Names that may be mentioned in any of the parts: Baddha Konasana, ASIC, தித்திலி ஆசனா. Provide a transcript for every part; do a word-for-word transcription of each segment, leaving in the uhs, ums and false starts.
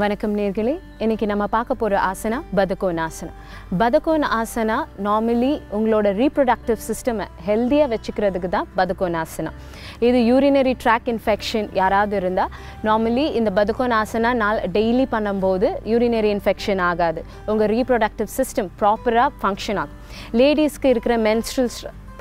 Vanakkam Nergale, inniki nama paaka pora asana Baddha Konasana. Baddha Konasana normally ungaloda reproductive system healthy ah vechikiradhukku da Baddha Konasana. Idu urinary tract infection yaravadhu irundha normally inda Baddha Konasana naal daily pannumbodhu urinary infection agadhu. Unga reproductive system proper ah function agum. Ladies ku irukra menstrual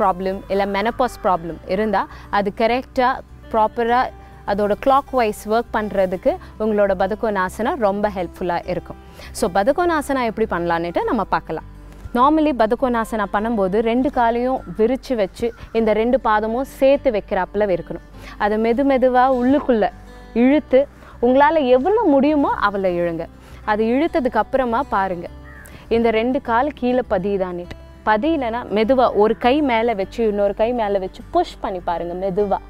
problem illa menopause problem irundha adu correct ah proper ah adoda clockwise work பண்றதுக்கு உங்களோட Baddha Konasana ரொம்ப ஹெல்ப்ஃபுல்லா இருக்கும். So Baddha Konasana எப்படி பண்ணலாம்னுட்டு நம்ம பார்க்கலாம். Normally Baddha Konasana பண்ணும்போது ரெண்டு காலையும் விரிச்சு வெச்சு இந்த ரெண்டு பாதமும் சேர்த்து வைக்கறாப்ல இருக்கணும். அது மெதுமெதுவா உள்ளுக்குள்ள இழுத்து உங்களால எவ்வளவு முடியுமோ அவளை இழுங்க. அது இழுத்ததுக்கு அப்புறமா பாருங்க. இந்த ரெண்டு கால் கீழ பதியதானிட்டு. பதியலனா மெதுவா ஒரு கை மேல வெச்சு இன்னொரு கை மேல வெச்சு புஷ் பண்ணி பாருங்க மெதுவா.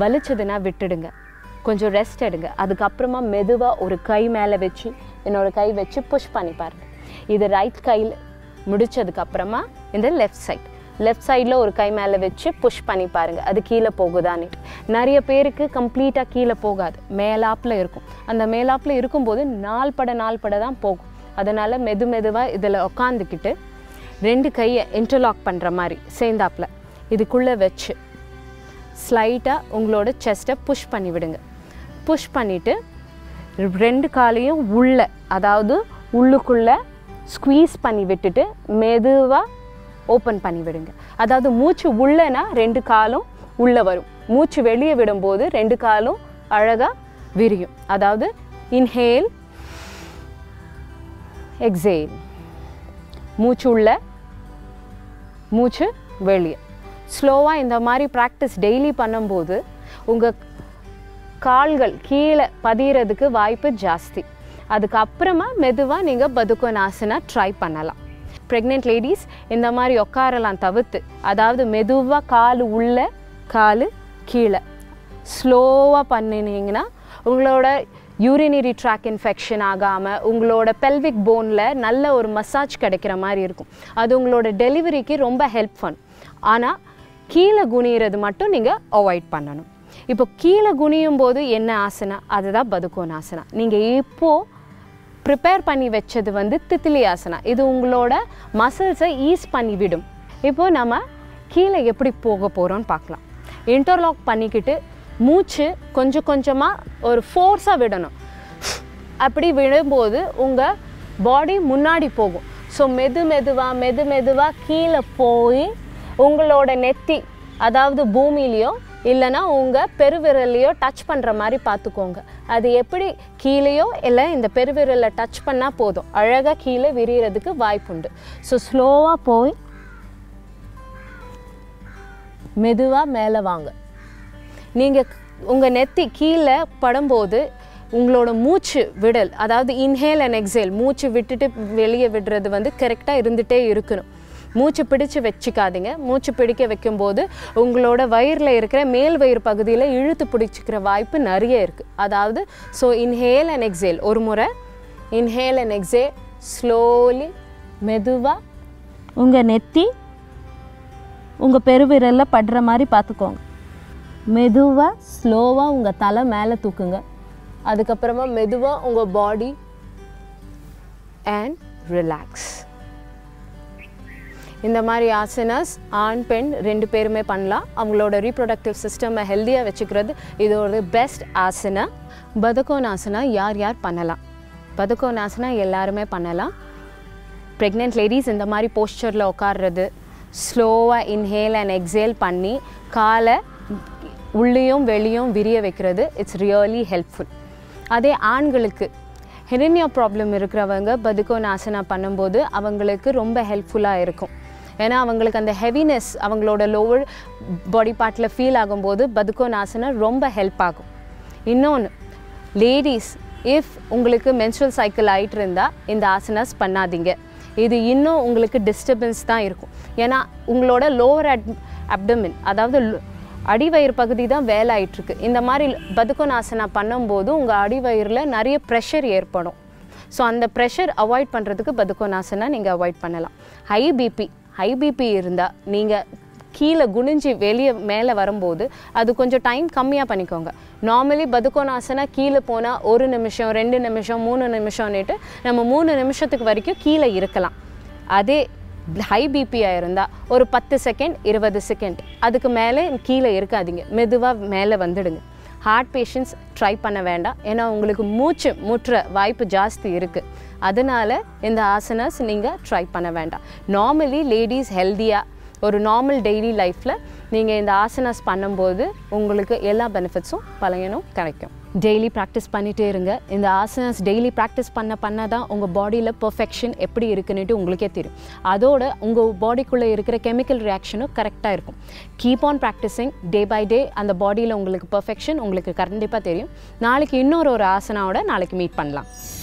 வலிச்சதுனா விட்டுடுங்க கொஞ்சம் ரெஸ்ட் எடுங்க அதுக்கப்புறமா மெதுவா ஒரு கை மேல வெச்சு இன்னொரு கை வெச்சு புஷ் பண்ணி பாருங்க இது ரைட் கையில முடிச்சதுக்கு அப்புறமா இந்த லெஃப்ட் சைடு லெஃப்ட் சைடுல ஒரு கை மேல வெச்சு புஷ் பண்ணி பாருங்க அது கீழ போகுதானே நிறைய பேருக்கு கம்ப்ளீட்டா கீழ போகாது மேலாப்ல இருக்கும் அந்த மேலாப்ல இருக்கும்போது நாள் பட நாள் பட தான் போகும் அதனால மெது மெதுவா இதல உட்கார்ந்துக்கிட்டு ரெண்டு கையை இன்டர்லாக் பண்ற மாதிரி சேந்தாப்ல இதுக்குள்ள வெச்சு ஸ்லைட்டா உங்களோட chest-ஐ புஷ் பண்ணி விடுங்க புஷ் பண்ணிட்டு ரெண்டு காலையும் உள்ள அதாவது உள்ளுக்குள்ள ஸ்குவீஸ் பண்ணி விட்டுட்டு மெதுவா ஓபன் பண்ணி விடுங்க அதாவது மூச்சு உள்ளனா ரெண்டு காலும் உள்ள வரும் மூச்சு வெளியே விடும்போது ரெண்டு காலும் அழகா விரியும் அதாவது inhale exhale மூச்சு உள்ள மூச்சு வெளியே ஸ்லோவா இந்த மாதிரி பிராக்டீஸ் டெய்லி பண்ணும்போது உங்க கால்கள் கீழ பதியிறதுக்கு வாய்ப்பு ಜಾಸ್ತಿ. அதுக்கு அப்புறமா மெதுவா நீங்க Baddha Konasana ட்ரை பண்ணலாம். பிரெக்னன்ட் லேடீஸ் இந்த மாதிரி உட்காரலாம் தவிர்த்து அதாவது மெதுவா கால் உள்ள கால் கீழ ஸ்லோவா பண்ணினீங்கனா உங்களோட urinary tract infection ஆகாம உங்களோட pelvic boneல நல்ல ஒரு மசாஜ் கிடைக்கிற மாதிரி இருக்கும். அது உங்களோட டெலிவரிக்கு ரொம்ப ஹெல்ப்ஃபுல். ஆனா கீழ குனியிறது மட்டும் நீங்க அவாய்ட் பண்ணணும். இப்போ கீழ குனியும்போது என்ன ஆசனா அதுதான் Baddha Konasana. நீங்க இப்போ ப்ரிப்பேர் பண்ணி வெச்சது வந்து தித்திலி ஆசனா. இது உங்களோட மசில்ஸை ஈஸ் பண்ணி விடும். இப்போ நாம கீழ எப்படி போக போறோம்னு பார்க்கலாம். இன்டர்லாக் பண்ணிக்கிட்டு மூச்சு கொஞ்சம் கொஞ்சமா ஒரு ஃபோர்ஸா விடணும். அப்படி விடும்போது உங்க பாடி முன்னாடி போகும். சோ மெது மெதுவா மெது மெதுவா கீழ போய் உங்களோட நெத்தி அதாவது பூமியிலயோ இல்லனா உங்க பெருவிரலியோ டச் பண்ற மாதிரி பாத்துக்கோங்க அது எப்படி கீழயோ இல்ல இந்த பெருவிரல்ல டச் பண்ணா போதும் அழகா கீழ விரியிறதுக்கு வாய்ப்புண்டு சோ ஸ்லோவா போய் மெதுவா மேலே வாங்க நீங்க உங்க நெத்தி கீழ படும்போது உங்களோட மூச்சு விடல் அதாவது இன்ஹேல் அண்ட் எக்ஸேல் மூச்சு விட்டுட்டு வெளியே விடுறது வந்து கரெக்ட்டா இருந்துட்டே இருக்கணும் மூச்சு பிடிச்சு வெச்சிக்காதீங்க மூச்சு பிடிக்க வைக்கும்போது உங்களோட வயிர்ல இருக்கிற மேல் வயிறு பகுதியில இழுத்து பிடிச்சிக்கிற வாய்ப்பு நிறைய இருக்கு அதாவது சோ inhale and exhale ஒரு முறை inhale and exhale slowly மெதுவா உங்க நெத்தி உங்க பெருவிரல்ல படுற மாதிரி பாத்துக்கோங்க மெதுவா ஸ்லோவா உங்க தலை மேலே தூக்குங்க அதுக்கு அப்புறமா மெதுவா உங்க பாடி and relax இந்த மாதிரி ஆசனாஸ் ஆண் பெண் ரெண்டு பேருமே பண்ணலாம் அவங்களோட ரீப்ரொடக்டிவ் சிஸ்டமை ஹெல்தியா வெச்சிக்கிறது இது ஒரு பெஸ்ட் ஆசனா Baddha Konasana யார் யார் பண்ணலாம் Baddha Konasana எல்லாரும் பண்ணலாம் பிரெக்னன்ட் லேடீஸ் இந்த மாதிரி போஸ்டர்ல உட்கார்றது ஸ்லோவா இன்ஹேல் அண்ட் எக்ஸேல் பண்ணி காலை உள்ளேயும் வெளியேயும் விரிய வைக்கிறது இட்ஸ் ரியலி ஹெல்ப்ஃபுல் அதே ஆண்களுக்கு ஹெரினியா ப்ராப்ளம் இருக்குறவங்க Baddha Konasana பண்ணும்போது அவங்களுக்கு ரொம்ப ஹெல்ப்ஃபுல்லா இருக்கும் ஏனா அவங்களுக்கு அந்த ஹெவினஸ் அவங்களோட லோவர் பாடி பார்ட்ல ஃபீல் ஆகும்போது Baddha Konasana ரொம்ப ஹெல்ப் ஆகும் இன்னொன்னு லேடீஸ் if உங்களுக்கு menstrual cycle ஆயிட்டு இருந்தா இந்த ஆசனாஸ் பண்ணாதீங்க இது இன்னும் உங்களுக்கு டிஸ்டர்பன்ஸ் தான் இருக்கும் ஏனா உங்களோட லோவர் அப்டோமன் அதாவது அடிவயிறு பகுதி தான் வேலை ஆயிட்டு இருக்கு இந்த மாதிரி Baddha Konasana பண்ணும்போது உங்க அடிவயிறுல நிறைய பிரஷர் ஏற்படும் சோ அந்த பிரஷர் அவாய்ட் பண்றதுக்கு Baddha Konasana நீங்க அவாய்ட் பண்ணலாம் ஹை பிபி ஹை பிபி இருந்தா நீங்க கீழ குனிஞ்சி வெளிய மேலே வரும்போது அது கொஞ்சம் டைம் கம்மியா பண்ணிக்கோங்க. நார்மலி பதுகோணாசனா கீழ போனா ஒரு நிமிஷம், ரெண்டு நிமிஷம், மூணு நிமிஷம்னுட்டு நம்ம மூணு நிமிஷத்துக்கு வரைக்கும் கீழ இருக்கலாம். அதே ஹை பிபி ஆயிருந்தா ஒரு பத்து செகண்ட் இருபது செகண்ட் அதுக்கு மேலே கீழ இருக்காதீங்க. மெதுவா மேலே வந்துடுங்க. Heart patients try பண்ண வேண்டாம். ஏனா உங்களுக்கு மூச்சு மூற்ற வாய்ப்பு ஜாஸ்தி இருக்கு. அதனால இந்த ஆசனாஸ் நீங்க try பண்ண வேண்டாம். Normally ladies healthy-ஆ ஒரு normal daily life-ல நீங்க இந்த ஆசனாஸ் பண்ணும்போது உங்களுக்கு எல்லா benefits-உம் பலனும் கிடைக்கும். Daily practice பண்ணிட்டே இருங்க. இந்த ஆசனாஸ் daily practice பண்ண பண்ண தான் உங்க பாடியில perfection எப்படி இருக்குன்னு உங்களுக்கே தெரியும். அதோட உங்க பாடிக்குள்ள இருக்கிற chemical reaction-உம் கரெக்ட்டா இருக்கும். Keep on practicing day by day அந்த பாடியில உங்களுக்கு perfection உங்களுக்கு கண்டிப்பா தெரியும். நாளைக்கு இன்னொரு ஒரு ஆசனாவோட நாளைக்கு மீட் பண்ணலாம்.